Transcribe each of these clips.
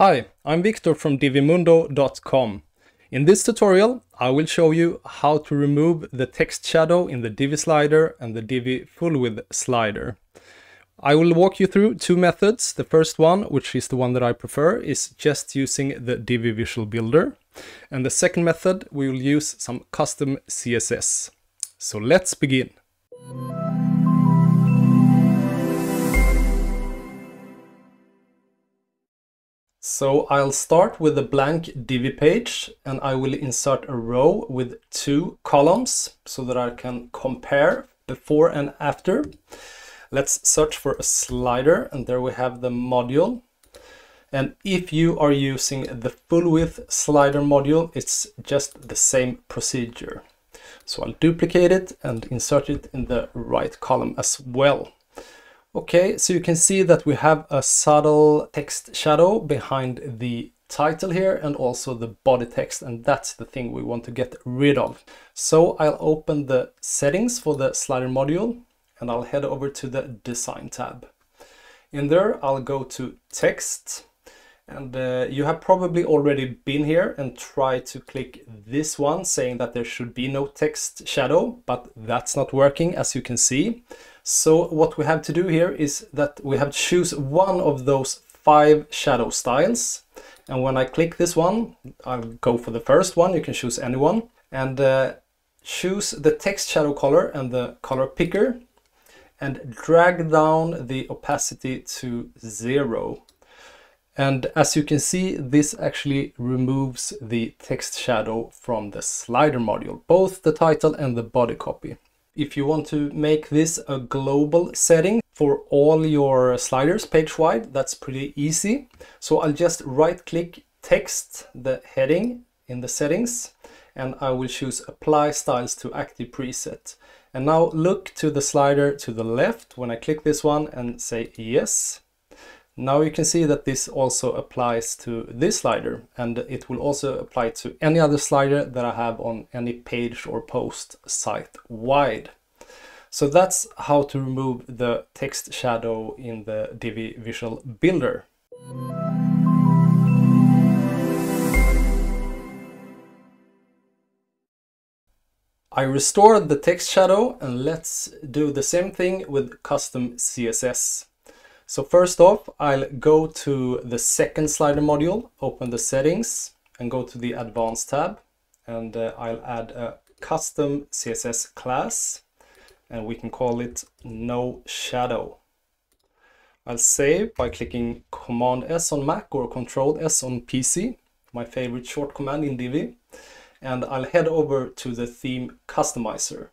Hi, I'm Victor from Divimundo.com. In this tutorial, I will show you how to remove the text shadow in the Divi slider and the Divi Full Width slider. I will walk you through two methods. The first one, which is the one that I prefer, is just using the Divi Visual Builder. And the second method, we will use some custom CSS. So let's begin. So I'll start with a blank Divi page and I will insert a row with two columns so that I can compare before and after. Let's search for a slider and there we have the module. And if you are using the full width slider module, it's just the same procedure. So I'll duplicate it and insert it in the right column as well. Okay, so you can see that we have a subtle text shadow behind the title here and also the body text, and that's the thing we want to get rid of. So I'll open the settings for the slider module and I'll head over to the design tab. In there, I'll go to text, and you have probably already been here and tried to click this one saying that there should be no text shadow, but that's not working, as you can see. So what we have to do here is that we have to choose one of those five shadow styles. And when I click this one, I'll go for the first one. You can choose any one and choose the text shadow color and the color picker and drag down the opacity to 0. And as you can see, this actually removes the text shadow from the slider module, both the title and the body copy. If you want to make this a global setting for all your sliders page-wide, that's pretty easy. So I'll just right-click text, the heading in the settings, and I will choose Apply Styles to Active Preset. And now look to the slider to the left when I click this one and say yes. Now you can see that this also applies to this slider, and it will also apply to any other slider that I have on any page or post site-wide. So that's how to remove the text shadow in the Divi Visual Builder. I restored the text shadow, and let's do the same thing with custom CSS. So first off, I'll go to the second slider module, open the settings and go to the advanced tab, and I'll add a custom CSS class and we can call it NoShadow. I'll save by clicking Command S on Mac or Control S on PC, my favorite short command in Divi, and I'll head over to the theme customizer.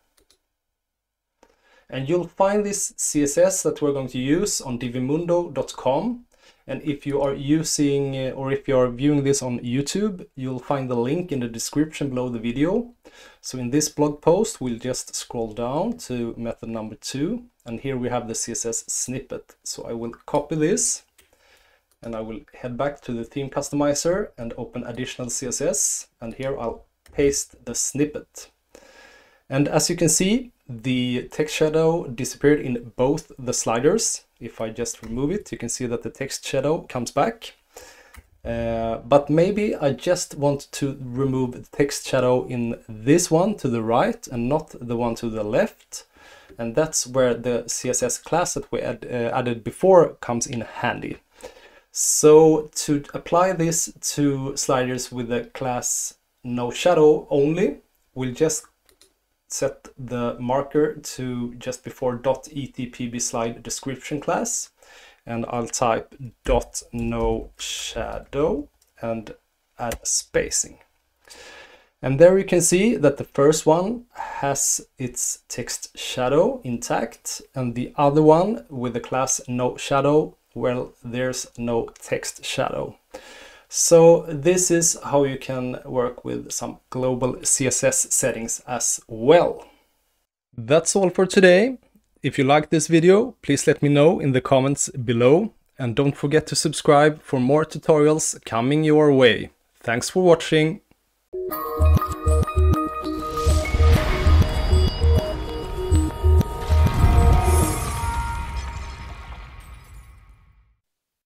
And you'll find this CSS that we're going to use on Divimundo.com. And if you are using, or if you are viewing this on YouTube, you'll find the link in the description below the video. So in this blog post, we'll just scroll down to method number 2. And here we have the CSS snippet. So I will copy this and I will head back to the theme customizer and open additional CSS. And here I'll paste the snippet. And as you can see, the text shadow disappeared in both the sliders. If I just remove it, you can see that the text shadow comes back. But maybe I just want to remove the text shadow in this one to the right and not the one to the left. And that's where the CSS class that we added before comes in handy. So to apply this to sliders with the class NoShadow only, we'll just set the marker to just before .etpbSlideDescription class, and I'll type .NoShadow and add spacing. And there you can see that the first one has its text shadow intact, and the other one with the class NoShadow, well, there's no text shadow. So this is how you can work with some global CSS settings as well. That's all for today. If you liked this video, please let me know in the comments below. And don't forget to subscribe for more tutorials coming your way. Thanks for watching.